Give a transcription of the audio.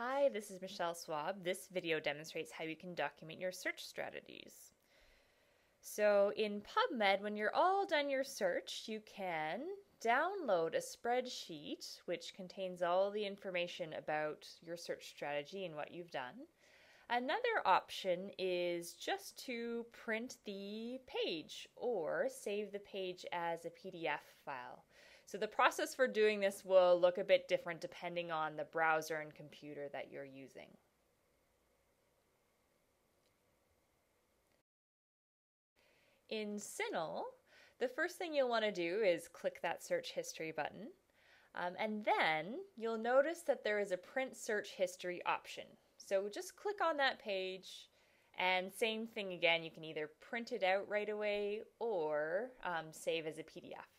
Hi, this is Michelle Swab. This video demonstrates how you can document your search strategies. So in PubMed, when you're all done your search, you can download a spreadsheet which contains all the information about your search strategy and what you've done. Another option is just to print the page or save the page as a PDF file. So the process for doing this will look a bit different depending on the browser and computer that you're using. In CINAHL, the first thing you'll want to do is click that search history button, and then you'll notice that there is a print search history option. So just click on that page, and same thing again, you can either print it out right away or save as a PDF.